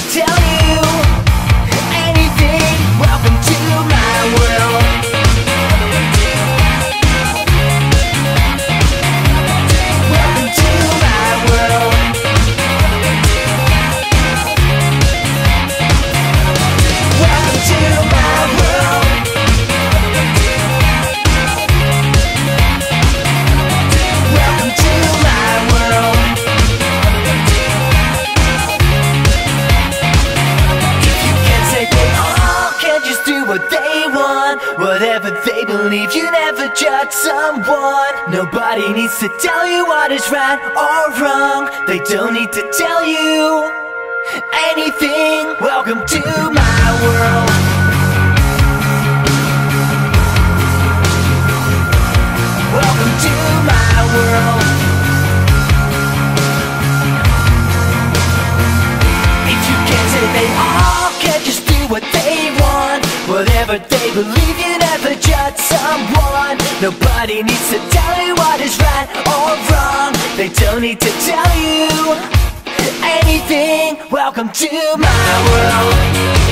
to tell you anything. Welcome to my world. Welcome to my world. Welcome to my world. Welcome to my world. Whatever they believe, you never judge someone. Nobody needs to tell you what is right or wrong. They don't need to tell you anything. Welcome to my world. Welcome to my world. If you can't say they all can just do what they want. Whatever they believe, you never judge someone. Nobody needs to tell you what is right or wrong. They don't need to tell you anything. Welcome to my world.